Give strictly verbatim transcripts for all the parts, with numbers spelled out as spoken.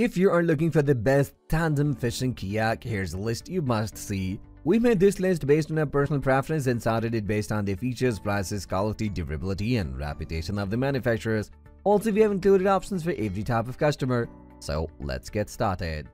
If you are looking for the best tandem fishing kayak, here's a list you must see. We made this list based on our personal preference and sorted it based on the features, prices, quality, durability, and reputation of the manufacturers. Also, we have included options for every type of customer. So, let's get started.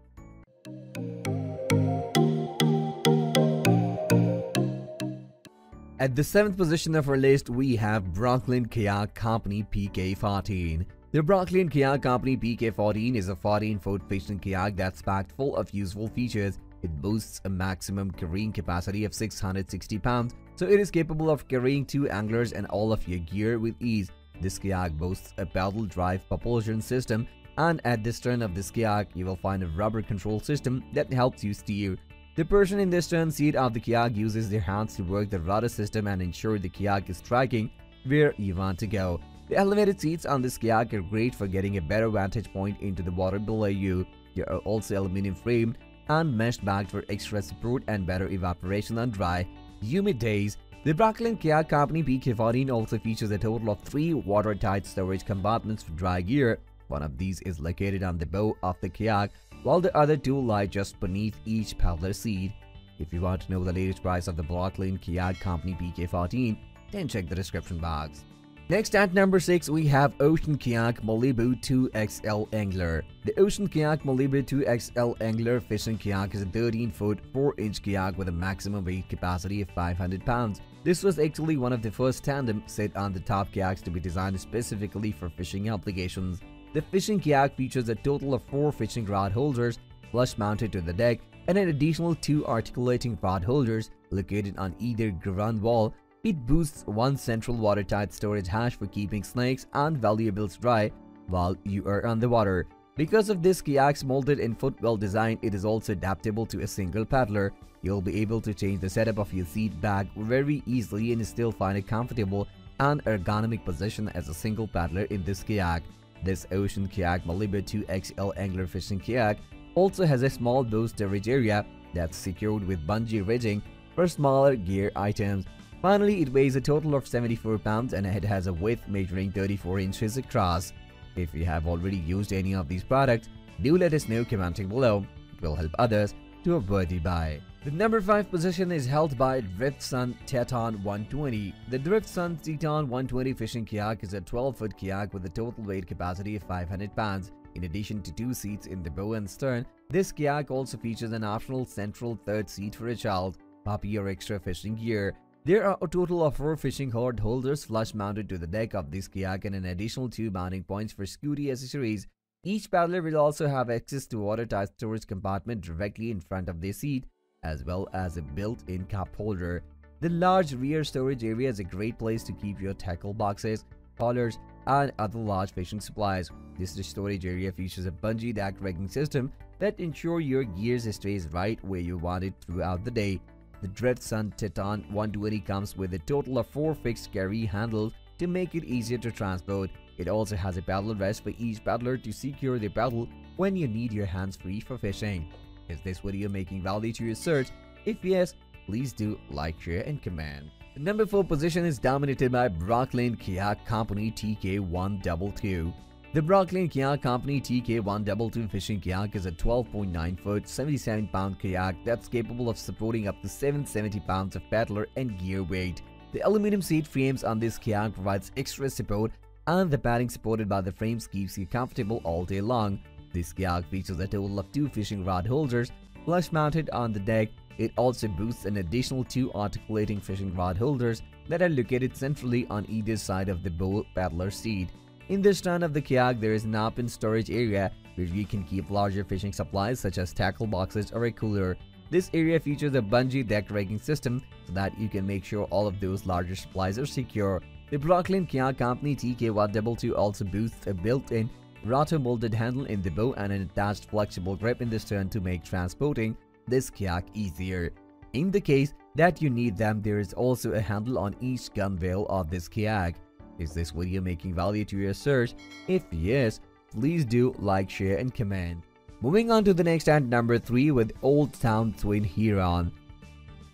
At the seventh position of our list, we have Brooklyn Kayak Company P K fourteen. The Brooklyn Kayak Company P K fourteen is a fourteen foot fishing kayak that's packed full of useful features. It boasts a maximum carrying capacity of six hundred sixty pounds, so it is capable of carrying two anglers and all of your gear with ease. This kayak boasts a pedal drive propulsion system, and at the stern of this kayak, you will find a rubber control system that helps you steer. The person in the stern seat of the kayak uses their hands to work the rudder system and ensure the kayak is tracking where you want to go. The elevated seats on this kayak are great for getting a better vantage point into the water below you. They are also aluminum framed and mesh-backed for extra support and better evaporation on dry, humid days. The Brooklyn Kayak Company P K fourteen also features a total of three watertight storage compartments for dry gear. One of these is located on the bow of the kayak, while the other two lie just beneath each paddler seat. If you want to know the latest price of the Brooklyn Kayak Company P K fourteen, then check the description box. Next at number six, we have Ocean Kayak Malibu two X L Angler. The Ocean Kayak Malibu two X L Angler fishing kayak is a thirteen foot four inch kayak with a maximum weight capacity of five hundred pounds. This was actually one of the first tandem set on the top kayaks to be designed specifically for fishing applications. The fishing kayak features a total of four fishing rod holders flush mounted to the deck and an additional two articulating rod holders located on either ground wall. It boasts one central watertight storage hatch for keeping snakes and valuables dry while you are on the water. Because of this kayak's molded and footwell design, it is also adaptable to a single paddler. You'll be able to change the setup of your seat back very easily and still find a comfortable and ergonomic position as a single paddler in this kayak. This Ocean Kayak Malibu two X L Angler fishing kayak also has a small bow storage area that's secured with bungee rigging for smaller gear items. Finally, it weighs a total of seventy-four pounds and it has a width measuring thirty-four inches across. If you have already used any of these products, do let us know commenting below. It will help others to avoid the buy. The number five position is held by Driftsun Teton one twenty. The Driftsun Teton one twenty fishing kayak is a twelve foot kayak with a total weight capacity of five hundred pounds. In addition to two seats in the bow and stern, this kayak also features an optional central third seat for a child, puppy, or extra fishing gear. There are a total of four fishing rod holders flush mounted to the deck of this kayak and an additional two mounting points for scooty accessories. Each paddler will also have access to a watertight storage compartment directly in front of their seat, as well as a built-in cup holder. The large rear storage area is a great place to keep your tackle boxes, collars, and other large fishing supplies. This storage area features a bungee deck rigging system that ensures your gear stays right where you want it throughout the day. The Driftsun Teton one twenty comes with a total of four fixed carry handles to make it easier to transport. It also has a paddle rest for each paddler to secure their paddle when you need your hands free for fishing. Is this video making value to your search? If yes, please do like, share, and comment. The number four position is dominated by Brooklyn Kayak Company T K one twenty-two. The Brooklyn Kayak Company T K one twenty-two fishing kayak is a twelve point nine foot, seventy-seven pound kayak that's capable of supporting up to seven hundred seventy pounds of paddler and gear weight. The aluminum seat frames on this kayak provides extra support, and the padding supported by the frames keeps you comfortable all day long. This kayak features a total of two fishing rod holders flush mounted on the deck. It also boasts an additional two articulating fishing rod holders that are located centrally on either side of the bow paddler seat. In the stern of the kayak, there is an open storage area where you can keep larger fishing supplies such as tackle boxes or a cooler. This area features a bungee deck rigging system so that you can make sure all of those larger supplies are secure. The Brooklyn Kayak Company T K one twenty-two also boasts a built-in rotor molded handle in the bow and an attached flexible grip in the stern to make transporting this kayak easier. In the case that you need them, there is also a handle on each gunwale of this kayak. Is this video making value to your search? If yes, please do like, share, and comment. Moving on to the next at number three with Old Town Twin Heron.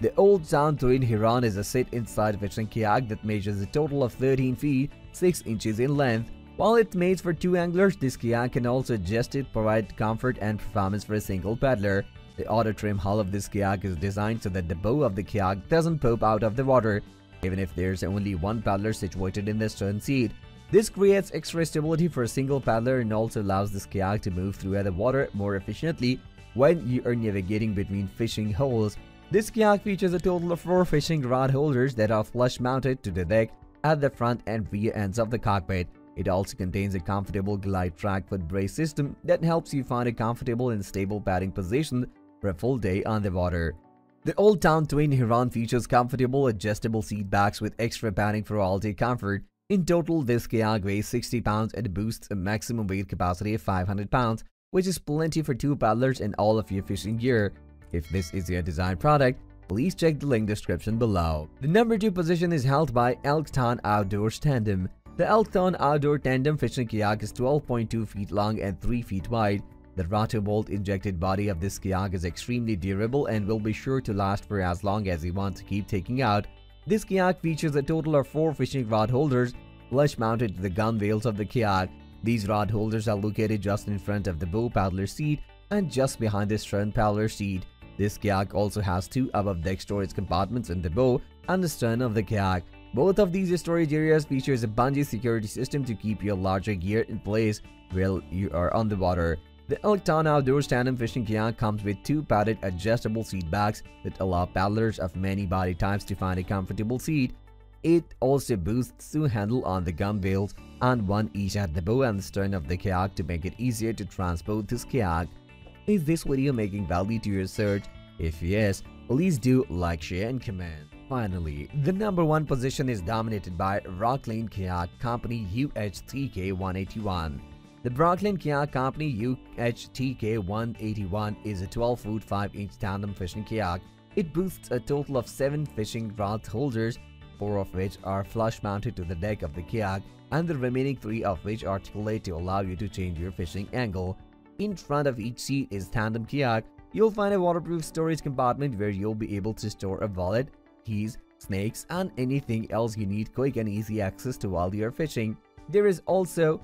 The Old Town Twin Heron is a sit-inside fishing kayak that measures a total of thirteen feet, six inches in length. While it's made for two anglers, this kayak can also adjust it, provide comfort and performance for a single paddler. The auto-trim hull of this kayak is designed so that the bow of the kayak doesn't pop out of the water, even if there's only one paddler situated in the stern seat. This creates extra stability for a single paddler and also allows this kayak to move through the water more efficiently when you are navigating between fishing holes. This kayak features a total of four fishing rod holders that are flush mounted to the deck at the front and rear ends of the cockpit. It also contains a comfortable glide track foot brace system that helps you find a comfortable and stable padding position for a full day on the water. The Old Town Twin Heron features comfortable adjustable seat backs with extra padding for all-day comfort. In total, this kayak weighs sixty pounds and boasts a maximum weight capacity of five hundred pounds, which is plenty for two paddlers and all of your fishing gear. If this is your design product, please check the link description below. The number two position is held by Elkton Outdoors Tandem. The Elkton Outdoor Tandem fishing kayak is twelve point two feet long and three feet wide. The rotobolt injected body of this kayak is extremely durable and will be sure to last for as long as you want to keep taking out. This kayak features a total of four fishing rod holders flush mounted to the gunwales of the kayak. These rod holders are located just in front of the bow paddler seat and just behind the stern paddler seat. This kayak also has two above-deck storage compartments in the bow and the stern of the kayak. Both of these storage areas feature a bungee security system to keep your larger gear in place while you are on the water. The Elkton Outdoors Tandem fishing kayak comes with two padded adjustable seat backs that allow paddlers of many body types to find a comfortable seat. It also boasts two handles on the gunwales and one each at the bow and the stern of the kayak to make it easier to transport this kayak. Is this video making value to your search? If yes, please do like, share and comment. Finally, the number one position is dominated by Rock Lane Kayak Company U H three K one eighty-one. The Brooklyn Kayak Company U H three K one eighty-one is a twelve foot five inch tandem fishing kayak. It boasts a total of seven fishing rod holders, four of which are flush mounted to the deck of the kayak, and the remaining three of which articulate to allow you to change your fishing angle. In front of each seat is tandem kayak. You'll find a waterproof storage compartment where you'll be able to store a wallet, keys, snakes, and anything else you need quick and easy access to while you're fishing. There is also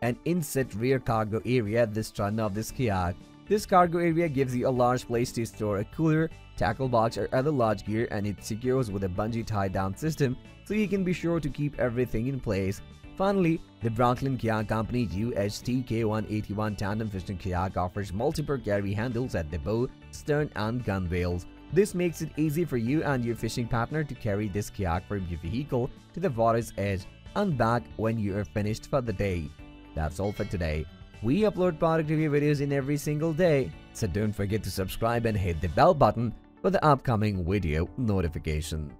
an inset rear cargo area at the stern of this kayak. This cargo area gives you a large place to store a cooler, tackle box or other large gear, and it secures with a bungee tie-down system so you can be sure to keep everything in place. Finally, the Brooklyn Kayak Company U H T K one eighty-one Tandem Fishing Kayak offers multiple carry handles at the bow, stern and gunwales. This makes it easy for you and your fishing partner to carry this kayak from your vehicle to the water's edge and back when you are finished for the day. That's all for today. We upload product review videos in every single day, so don't forget to subscribe and hit the bell button for the upcoming video notification.